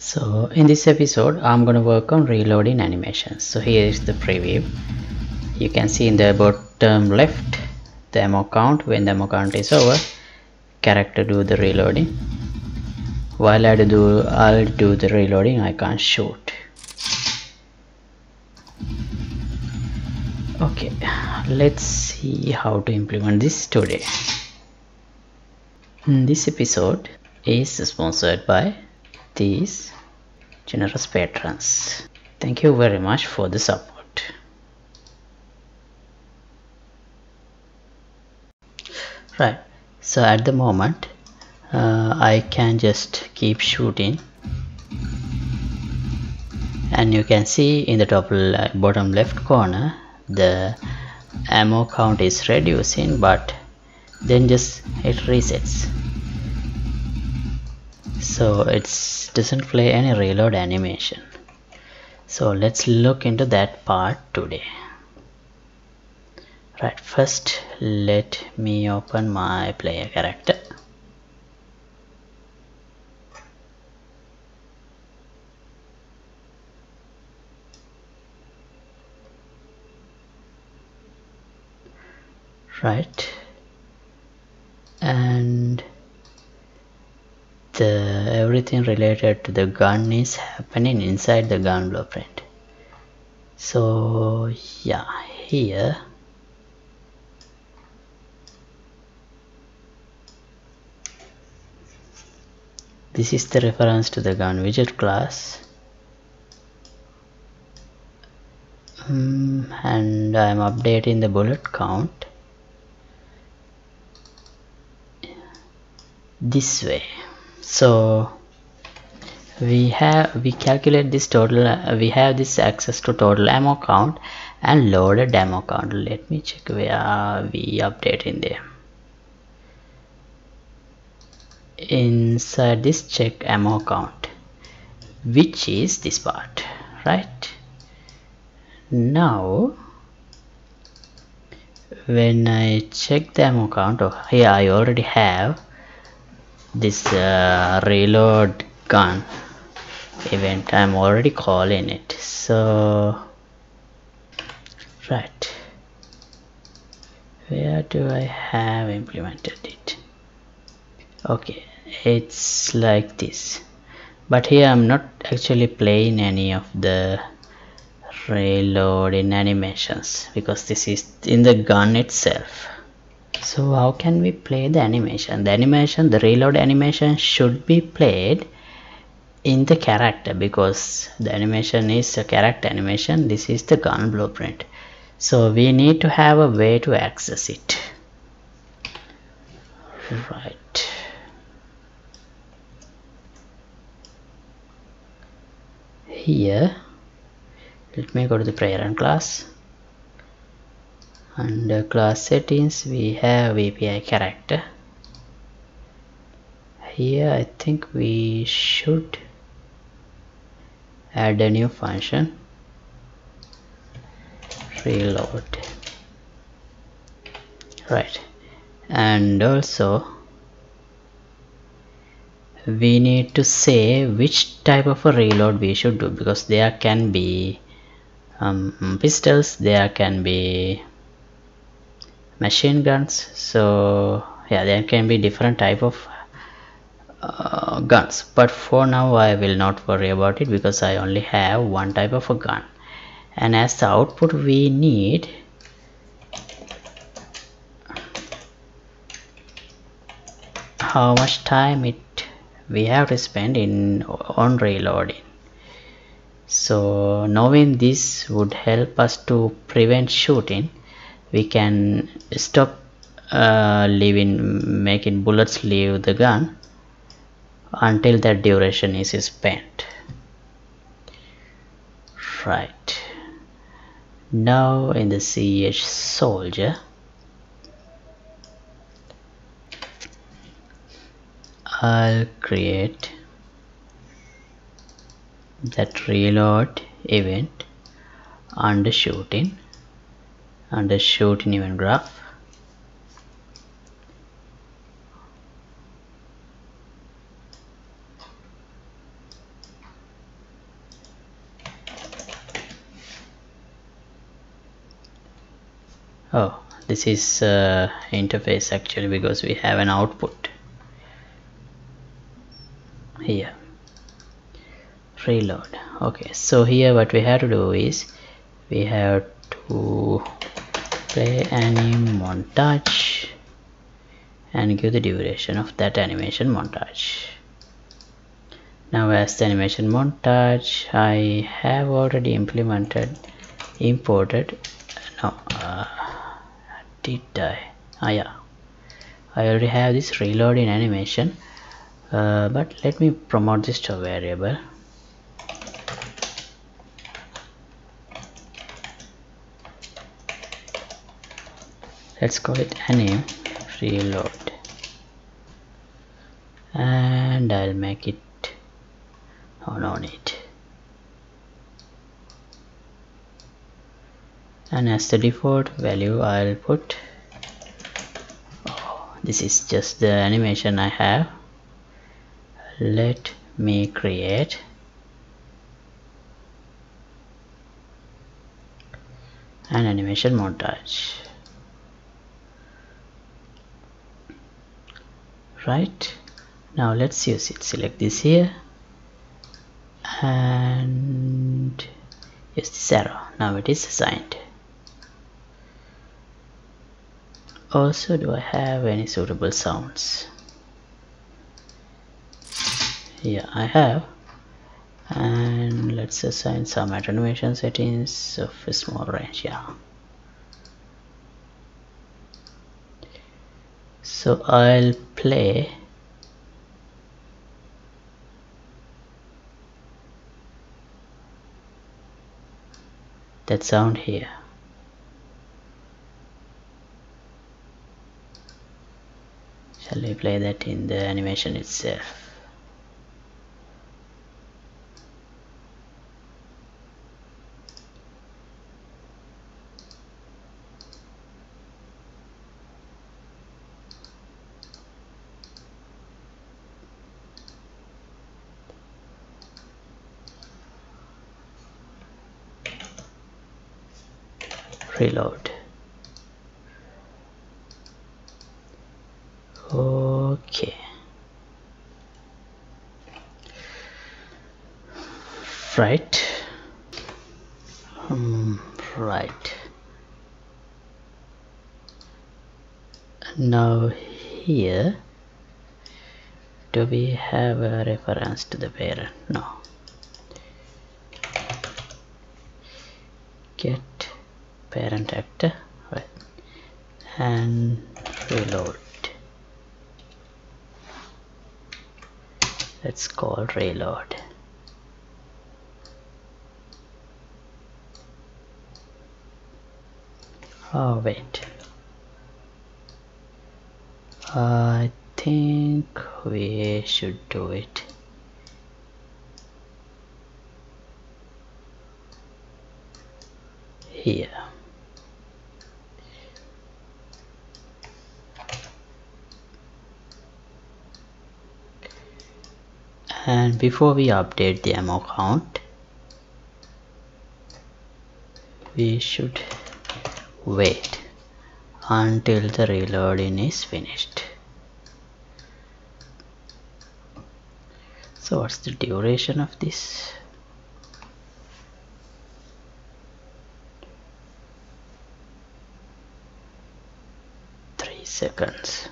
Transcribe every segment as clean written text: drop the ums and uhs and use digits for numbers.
So in this episode I'm gonna work on reloading animations. So here is the preview. You can see in the bottom left the ammo count. When the ammo count is over, character do the reloading. While I'll do the reloading, I can't shoot. Okay, let's see how to implement this today. This episode is sponsored by these generous patrons. Thank you very much for the support. Right, so at the moment I can just keep shooting, and you can see in the top bottom left corner the ammo count is reducing, but then just it resets, so it doesn't play any reload animation. So let's look into that part today. Right, first let me open my player character. Right, and everything related to the gun is happening inside the gun blueprint. So yeah, here this is the reference to the gun widget class, and I'm updating the bullet count this way. So we calculate this total, we have this access to total ammo count and loaded ammo count. Let me check where we update in there. Inside this, check ammo count, which is this part. Right, now when I check the ammo count, oh, here I already have this reload gun event. I'm already calling it. So right, where do I have implemented it? Okay, it's like this, but here I'm not actually playing any of the reloading animations because this is in the gun itself. So how can we play the animation? The reload animation should be played in the character because the animation is a character animation. This is the gun blueprint, so we need to have a way to access it. Right, here let me go to the Patreon class. Under class settings we have API character. Here I think we should add a new function, reload. Right, and also we need to say which type of a reload we should do, because there can be pistols, there can be machine guns. So yeah, there can be different type of guns, but for now I will not worry about it because I only have one type of a gun. And as the output we need how much time we have to spend on reloading. So knowing this would help us to prevent shooting. We can stop making bullets leave the gun until that duration is spent. Right, now in the CH soldier I'll create that reload event under shooting, under shooting event graph. Oh, this is interface actually, because we have an output here. Reload. Okay, so here what we have to do is we have to play anim montage and give the duration of that animation montage. Now as the animation montage, I have already I already have this reload in animation, but let me promote this to a variable. Let's call it anim reload, and I'll make it and as the default value I'll put this is just the animation I have. Let me create an animation montage, right? Now let's use it. Select this here and use this arrow. Now it is assigned. Also, do I have any suitable sounds? Yeah, I have. And let's assign some attenuation settings of a small range. Yeah. So I'll play that sound here. Shall we play that in the animation itself? Reload. Okay, right. Right, now here, do we have a reference to the parent? No. Get parent actor, right, and reload. Let's call reload. Oh wait, I think we should do it here. And before we update the ammo count, we should wait until the reloading is finished. So what's the duration of this? Three seconds.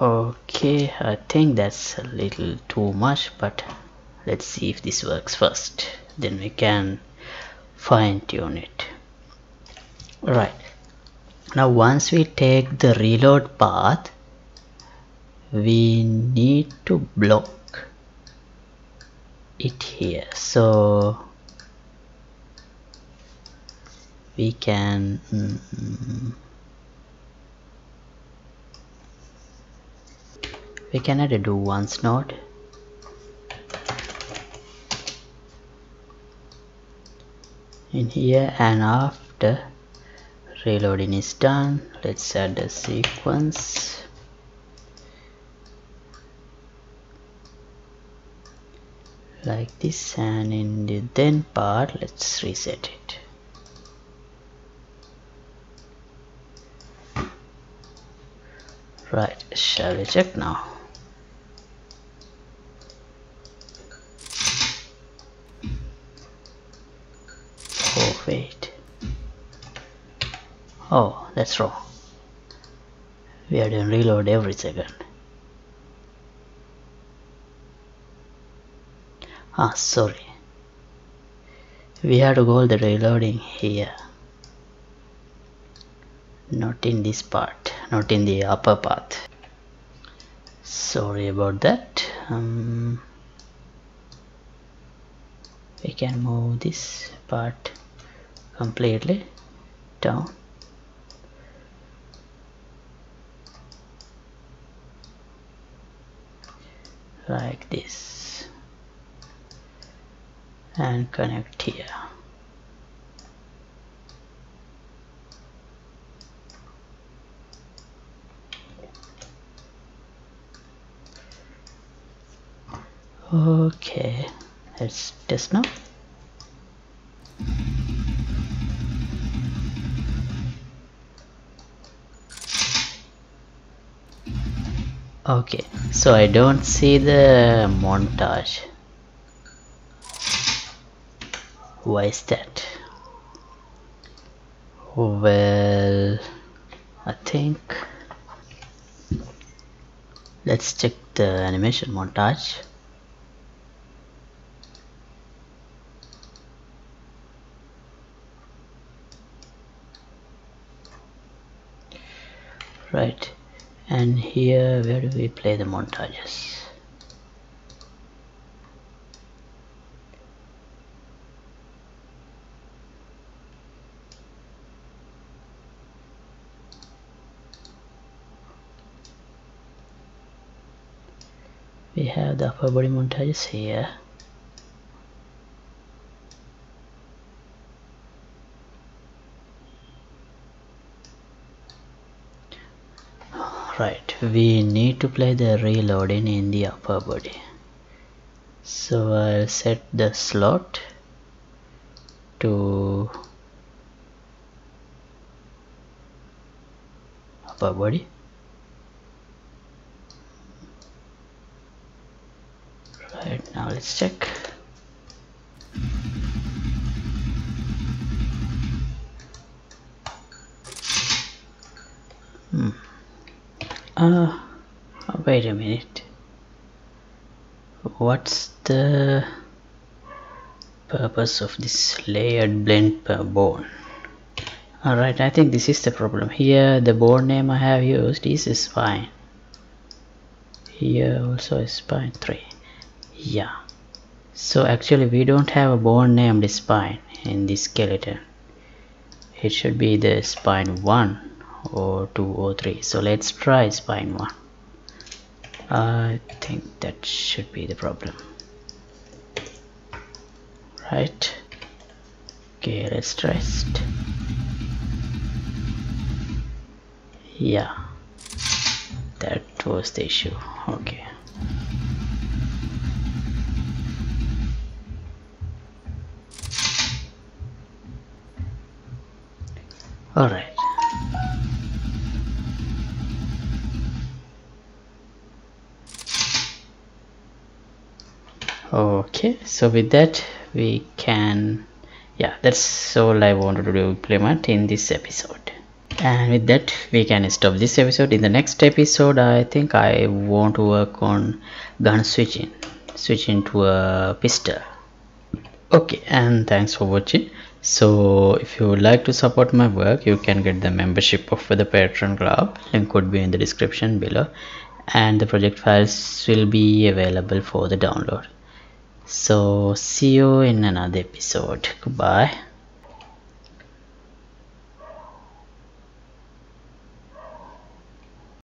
Okay, I think that's a little too much, but let's see if this works first, then we can fine-tune it. Right, now once we take the reload path, we need to block it here, so we can we can add a do once node in here, and after reloading is done, let's add a sequence like this, and in the then part let's reset it. Right, shall we check now? Oh wait, oh that's wrong, we are doing reload every second. Ah, sorry, we have to go the reloading here, not in this part, not in the upper path. Sorry about that. We can move this part completely down. Like this. And connect here. Okay, let's test now. Okay, so I don't see the montage. Why is that? Well, I think let's check the animation montage. Right, and here where do we play the montages? We have the upper body montages here. Right, we need to play the reloading in the upper body, so I'll set the slot to upper body. Right, now let's check. Wait a minute, what's the purpose of this layered blend per bone? Alright, I think this is the problem. Here the bone name I have used is spine, here also is spine 3. Yeah, so actually we don't have a bone named spine in this skeleton. It should be the spine 1 or 2 or 3. So let's try spine 1. I think that should be the problem. Right, okay, let's test. Yeah, that was the issue. Okay, all right. Okay, so with that we can, yeah, that's all I wanted to implement in this episode, and with that we can stop this episode. In the next episode I think I want to work on gun switching to a pistol. Okay, and thanks for watching. So if you would like to support my work, you can get the membership of the Patreon club, link would be in the description below, and the project files will be available for the download. So see you in another episode. Goodbye.